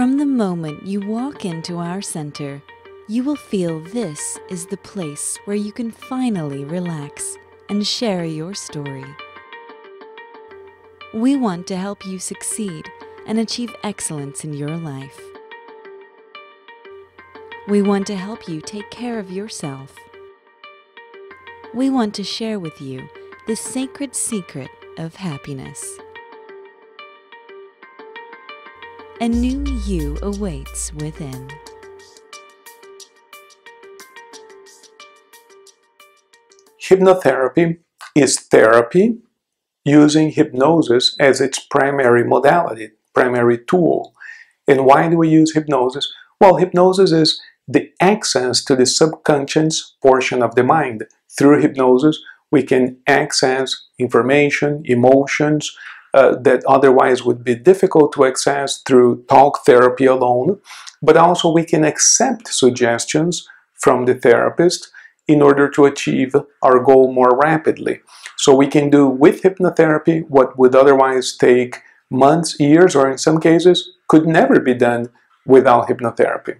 From the moment you walk into our center, you will feel this is the place where you can finally relax and share your story. We want to help you succeed and achieve excellence in your life. We want to help you take care of yourself. We want to share with you the sacred secret of happiness. A new you awaits within. Hypnotherapy is therapy using hypnosis as its primary modality, primary tool. And why do we use hypnosis? Well, hypnosis is the access to the subconscious portion of the mind. Through hypnosis, we can access information, emotions that otherwise would be difficult to access through talk therapy alone. But also we can accept suggestions from the therapist in order to achieve our goal more rapidly. So we can do with hypnotherapy what would otherwise take months, years, or in some cases could never be done without hypnotherapy.